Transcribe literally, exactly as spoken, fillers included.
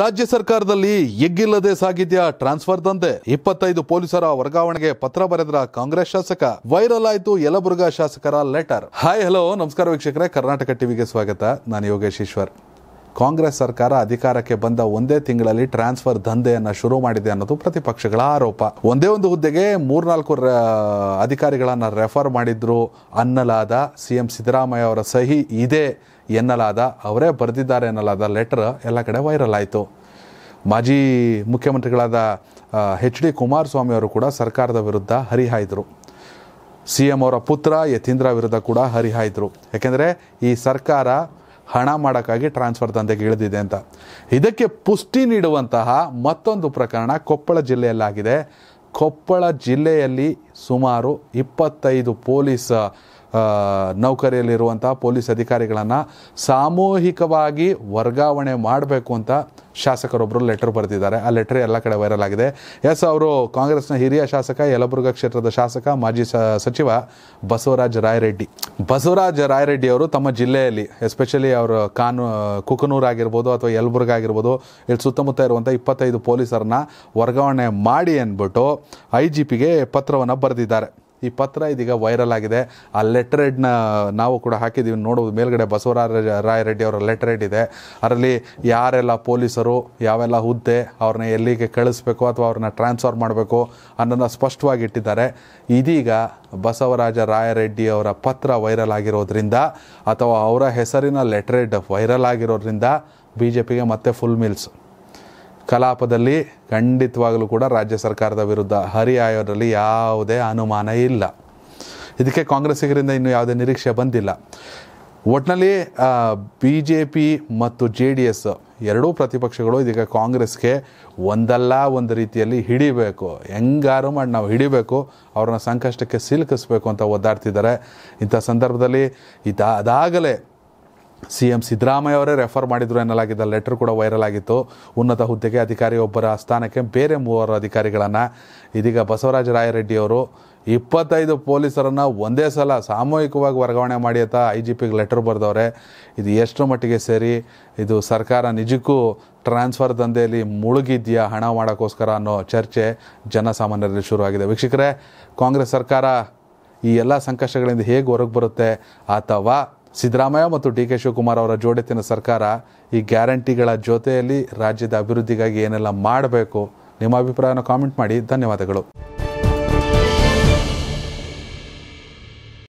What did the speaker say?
राज्य सरकारದಲ್ಲಿ ಎಗ್ಗಿಲ್ಲದೆ ಸಾಗಿದ್ಯ ಟ್ರಾನ್ಸ್ಫರ್ ದಂತೆ ಇಪ್ಪತ್ತೈದು ಪೊಲೀಸರ ವರ್ಗಾವಣೆಗೆ ಪತ್ರ ಬರೆದ ಕಾಂಗ್ರೆಸ್ ಶಾಸಕ ವೈರಲ್ ಆಯಿತು ಯಲಬುರ್ಗಾ ಶಾಸಕರ ಲೆಟರ್. ಹಾಯ್ ಹಲೋ ನಮಸ್ಕಾರ ವೀಕ್ಷಕರೇ, ಕರ್ನಾಟಕ ಟಿವಿಗೆ ಸ್ವಾಗತ. ನಾನು ಯೋಗೇಶ್ ಈಶ್ವರ್. ಕಾಂಗ್ರೆಸ್ ಸರ್ಕಾರ ಅಧಿಕಾರಕ್ಕೆ ಬಂದ ಒಂದೇ ತಿಂಗಳಲ್ಲಿ ಟ್ರಾನ್ಸ್ಫರ್ ದಂಧೆಯನ್ನು ಶುರು ಮಾಡಿದೆ ಅನ್ನೋದು ಪ್ರತಿಪಕ್ಷಗಳ ಆರೋಪ. ಒಂದೇ ಒಂದು ಹುದ್ದೆಗೆ ಮೂರ್ನಾಲ್ಕು ಅಧಿಕಾರಿಗಳನ್ನು ರೆಫರ್ ಮಾಡಿದ್ರು ಅನ್ನಲಾದ, ಸಿಎಂ ಸಿದ್ದರಾಮಯ್ಯ ಅವರ ಸಹಿ ಇದೆ ಎನ್ನಲಾದ, ಅವರೇ ಬರೆದಿದ್ದಾರೆ ಎನ್ನಲಾದ ಲೆಟರ್ ಎಲ್ಲ ಕಡೆ ವೈರಲ್ ಆಯಿತು. ಮಾಜಿ ಮುಖ್ಯಮಂತ್ರಿಗಳಾದ ಎಚ್ ಡಿ ಕುಮಾರಸ್ವಾಮಿ ಅವರು ಕೂಡ ಸರ್ಕಾರದ ವಿರುದ್ಧ ಹರಿಹಾಯ್ದರು. ಸಿ ಎಂ ಅವರ ಪುತ್ರ ಯತೀಂದ್ರ ವಿರುದ್ಧ ಕೂಡ ಹರಿಹಾಯ್ದರು. ಯಾಕೆಂದರೆ ಈ ಸರ್ಕಾರ ಹಣ ಮಾಡೋಕ್ಕಾಗಿ ಟ್ರಾನ್ಸ್ಫರ್ ದಂಧೆಗೆ ಇಳಿದಿದೆ ಅಂತ. ಇದಕ್ಕೆ ಪುಷ್ಟಿ ನೀಡುವಂತಹ ಮತ್ತೊಂದು ಪ್ರಕರಣ ಕೊಪ್ಪಳ ಜಿಲ್ಲೆಯಲ್ಲಾಗಿದೆ. ಕೊಪ್ಪಳ ಜಿಲ್ಲೆಯಲ್ಲಿ ಸುಮಾರು ಇಪ್ಪತ್ತೈದು ಪೊಲೀಸ್ ನೌಕರಿಯಲ್ಲಿರುವಂಥ ಪೊಲೀಸ್ ಅಧಿಕಾರಿಗಳನ್ನು ಸಾಮೂಹಿಕವಾಗಿ ವರ್ಗಾವಣೆ ಮಾಡಬೇಕು ಅಂತ ಶಾಸಕರೊಬ್ಬರು ಲೆಟರ್ ಬರೆದಿದ್ದಾರೆ. ಆ ಲೆಟರ್ ಎಲ್ಲ ಕಡೆ ವೈರಲ್ ಆಗಿದೆ. ಎಸ್, ಅವರು ಕಾಂಗ್ರೆಸ್ನ ಹಿರಿಯ ಶಾಸಕ, ಯಲಬುರ್ಗಾ ಕ್ಷೇತ್ರದ ಶಾಸಕ, ಮಾಜಿ ಸಚಿವ ಬಸವರಾಜ ರಾಯರೆಡ್ಡಿ. ಬಸವರಾಜ ರಾಯರೆಡ್ಡಿ ಅವರು ತಮ್ಮ ಜಿಲ್ಲೆಯಲ್ಲಿ, ಎಸ್ಪೆಷಲಿ ಅವರು ಕಾನು ಕುಕನೂರು ಆಗಿರ್ಬೋದು ಅಥವಾ ಯಲಬುರ್ಗಾ ಆಗಿರ್ಬೋದು, ಇಲ್ಲಿ ಸುತ್ತಮುತ್ತ ಇರುವಂಥ ಇಪ್ಪತ್ತೈದು ಪೊಲೀಸರನ್ನ ವರ್ಗಾವಣೆ ಮಾಡಿ ಅಂದ್ಬಿಟ್ಟು ಐ ಜಿ ಪಿಗೆ ಪತ್ರವನ್ನು ಬರೆದಿದ್ದಾರೆ. ಈ ಪತ್ರ ಇದೀಗ ವೈರಲ್ ಆಗಿದೆ. ಆ ಲೆಟರ್ ಹೆಡ್ನ ನಾವು ಕೂಡ ಹಾಕಿದ್ದೀವಿ ನೋಡೋದು. ಮೇಲ್ಗಡೆ ಬಸವರಾಜ ರಾಯರೆಡ್ಡಿ ಅವರ ಲೆಟರ್ ಹೆಡ್ ಇದೆ. ಅದರಲ್ಲಿ ಯಾರೆಲ್ಲ ಪೊಲೀಸರು, ಯಾವೆಲ್ಲ ಹುದ್ದೆ, ಅವ್ರನ್ನ ಎಲ್ಲಿಗೆ ಕಳಿಸ್ಬೇಕು ಅಥವಾ ಅವ್ರನ್ನ ಟ್ರಾನ್ಸ್ಫರ್ ಮಾಡಬೇಕು ಅನ್ನೋದನ್ನ ಸ್ಪಷ್ಟವಾಗಿ ಇಟ್ಟಿದ್ದಾರೆ. ಇದೀಗ ಬಸವರಾಜ ರಾಯರೆಡ್ಡಿ ಅವರ ಪತ್ರ ವೈರಲ್ ಆಗಿರೋದ್ರಿಂದ ಅಥವಾ ಅವರ ಹೆಸರಿನ ಲೆಟರ್ ಹೆಡ್ ವೈರಲ್ ಆಗಿರೋದ್ರಿಂದ ಬಿ ಜೆ ಪಿಗೆ ಮತ್ತೆ ಫುಲ್ ಮಿಲ್ಸ್. ಕಲಾಪದಲ್ಲಿ ಖಂಡಿತವಾಗಲೂ ಕೂಡ ರಾಜ್ಯ ಸರ್ಕಾರದ ವಿರುದ್ಧ ಹರಿಹಾಯೋದ್ರಲ್ಲಿ ಯಾವುದೇ ಅನುಮಾನ ಇಲ್ಲ. ಇದಕ್ಕೆ ಕಾಂಗ್ರೆಸ್ಸಿಗರಿಂದ ಇನ್ನೂ ಯಾವುದೇ ನಿರೀಕ್ಷೆ ಬಂದಿಲ್ಲ. ಒಟ್ಟಿನಲ್ಲಿ ಬಿ ಜೆ ಪಿ ಮತ್ತು ಜೆ ಡಿ ಎಸ್ ಎರಡೂ ಪ್ರತಿಪಕ್ಷಗಳು ಇದೀಗ ಕಾಂಗ್ರೆಸ್ಗೆ ಒಂದಲ್ಲ ಒಂದು ರೀತಿಯಲ್ಲಿ ಹಿಡಿಬೇಕು, ಹೆಂಗಾರು ಮಾಡಿ ನಾವು ಹಿಡಿಬೇಕು, ಅವ್ರನ್ನ ಸಂಕಷ್ಟಕ್ಕೆ ಸಿಲುಕಿಸ್ಬೇಕು ಅಂತ ಒದ್ದಾಡ್ತಿದ್ದಾರೆ. ಇಂಥ ಸಂದರ್ಭದಲ್ಲಿ ಇದು ಅದಾಗಲೇ ಸಿ ಎಂ ಸಿದ್ದರಾಮಯ್ಯ ಅವರೇ ರೆಫರ್ ಮಾಡಿದ್ರು ಎನ್ನಲಾಗಿದ್ದ ಲೆಟರ್ ಕೂಡ ವೈರಲ್ ಆಗಿತ್ತು. ಉನ್ನತ ಹುದ್ದೆಗೆ ಅಧಿಕಾರಿಯೊಬ್ಬರ ಸ್ಥಾನಕ್ಕೆ ಬೇರೆ ಮೂವರು ಅಧಿಕಾರಿಗಳನ್ನು ಇದೀಗ ಬಸವರಾಜ ರಾಯರೆಡ್ಡಿಯವರು ಇಪ್ಪತ್ತೈದು ಪೊಲೀಸರನ್ನು ಒಂದೇ ಸಲ ಸಾಮೂಹಿಕವಾಗಿ ವರ್ಗಾವಣೆ ಮಾಡಿ ಅಂತ ಐ ಜಿ ಪಿಗೆ ಲೆಟರ್ ಬರೆದವ್ರೆ. ಇದು ಎಷ್ಟರ ಮಟ್ಟಿಗೆ ಸರಿ? ಇದು ಸರ್ಕಾರ ನಿಜಕ್ಕೂ ಟ್ರಾನ್ಸ್ಫರ್ ದಂಧೆಯಲ್ಲಿ ಮುಳುಗಿದೆಯಾ ಹಣ ಮಾಡೋಕ್ಕೋಸ್ಕರ ಅನ್ನೋ ಚರ್ಚೆ ಜನಸಾಮಾನ್ಯರಲ್ಲಿ ಶುರುವಾಗಿದೆ. ವೀಕ್ಷಕರೇ, ಕಾಂಗ್ರೆಸ್ ಸರ್ಕಾರ ಈ ಎಲ್ಲ ಸಂಕಷ್ಟಗಳಿಂದ ಹೇಗೆ ಹೊರಗೆ ಬರುತ್ತೆ ಅಥವಾ ಸಿದ್ದರಾಮಯ್ಯ ಮತ್ತು ಡಿ ಕೆ ಶಿವಕುಮಾರ್ ಅವರ ಜೋಡತಿನ ಸರ್ಕಾರ ಈ ಗ್ಯಾರಂಟಿಗಳ ಜೊತೆಯಲ್ಲಿ ರಾಜ್ಯದ ಅಭಿವೃದ್ಧಿಗಾಗಿ ಏನೆಲ್ಲ ಮಾಡಬೇಕು? ನಿಮ್ಮ ಅಭಿಪ್ರಾಯನ ಕಾಮೆಂಟ್ ಮಾಡಿ. ಧನ್ಯವಾದಗಳು.